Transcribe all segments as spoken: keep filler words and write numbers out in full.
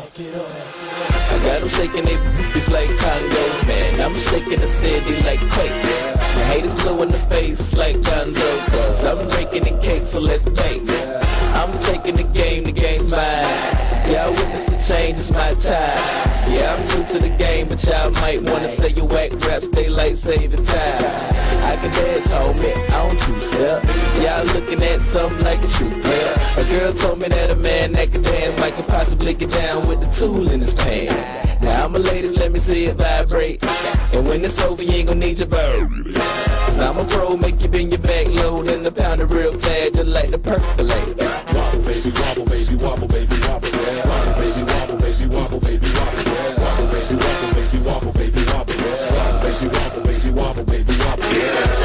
that, get on that. I got them shaking they boobies like congos, man. I'm shaking the city like quakes. The haters blue in the face like Gonzo, cause I'm breaking the cake, so let's bake. I'm taking the game, the game's mine. Y'all witness the change, it's my time. Yeah, I'm new to the game, but y'all might wanna say you whack raps, daylight saving time. I can dance, homie, I don't two-step. Y'all looking at something like a true player. A girl told me that a man that can dance might could possibly get down with the tool in his pants. Now I'm a ladies, let me see it vibrate. And when it's over, you ain't gon' need your bird. Cause I'm a pro, make you bend your back load. And the pounder real glad you like to percolate. Wobble, baby, wobble, baby, wobble, baby, wobble, yeah. Wobble, baby, wobble, baby, wobble, baby, wobble, yeah. Wobble, baby, wobble, baby, wobble, baby, wobble, yeah. Wobble, baby, wobble, baby, wobble, baby, wobble, yeah.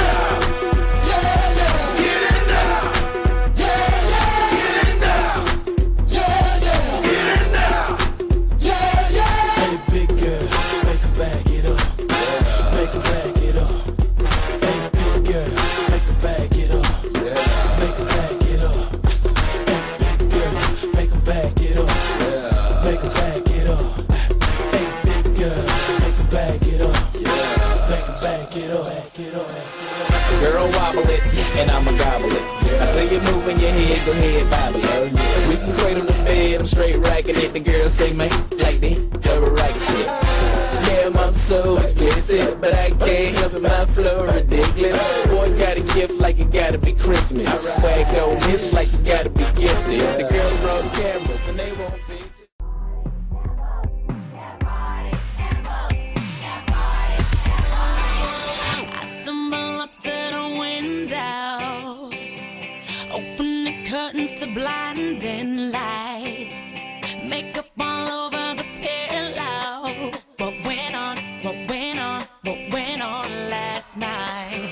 Girl, wobble it, and I'ma gobble it. Yeah. I say you're moving your head, go ahead, bobble it. Oh, yeah. We can cradle the bed, I'm straight racking it. The girl say, man, like the double racket shit. Damn, I'm so explicit, but I can't help it, my flow ridiculous. Boy, got a gift like it gotta be Christmas. Swag on this like it gotta be gifted. The girls roll cameras, and they won't be. Blinding lights, makeup all over the pillow. What went on, what went on, what went on last night?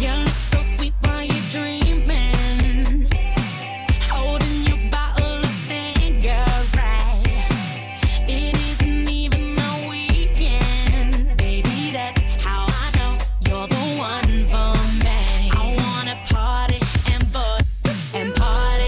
You look so sweet while you're dreaming, holding your bottle of finger right. It isn't even the weekend, baby, that's how I know you're the one for me. I wanna party and bust and party.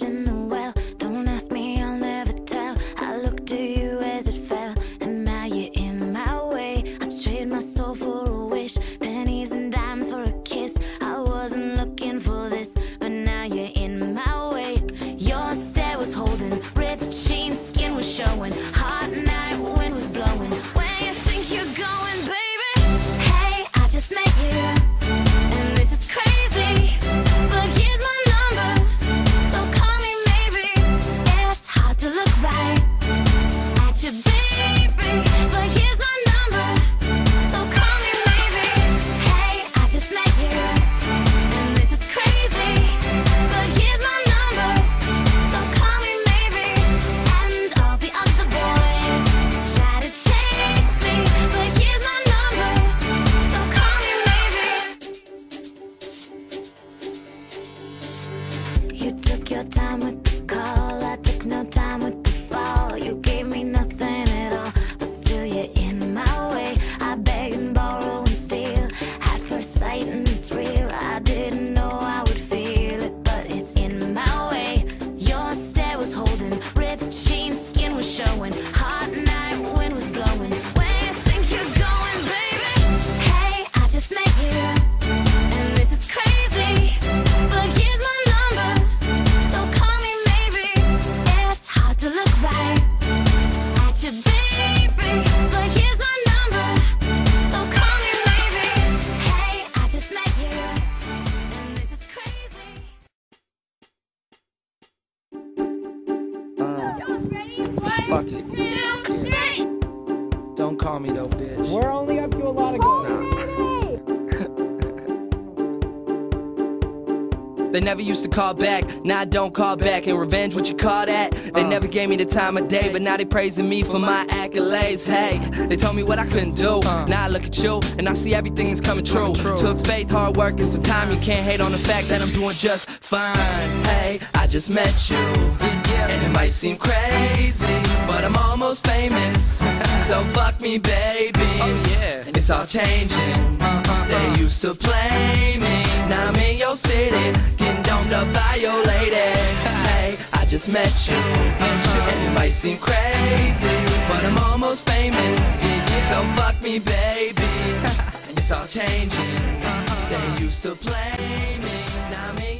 In the well, don't ask me, I'll never tell. I looked to you as it fell, and now you're in my way. I trade my soul for a wish, pennies and dimes for a kiss. I wasn't looking for this, but now you're in my way. Your stare was holding, red jeans, skin was showing, hot night wind was blowing. Where you think you're going, baby? Hey, I just met you. Baby, but here's my number, so call me. They never used to call back, now I don't call back. And revenge, what you call that? They never gave me the time of day, but now they praising me for my accolades. Hey, they told me what I couldn't do. Now I look at you, and I see everything is coming true. Took faith, hard work, and some time. You can't hate on the fact that I'm doing just fine. Hey, I just met you, and it might seem crazy, but I'm almost famous. So fuck me, baby. Oh, yeah. It's all changing. Uh, uh, they used to play me. Now I'm in your city, getting domed up by your lady. Hey, I just met you, uh, and it might seem crazy, but I'm almost famous. So fuck me, baby. It's all changing. Uh, uh, they used to play me. Now I'm in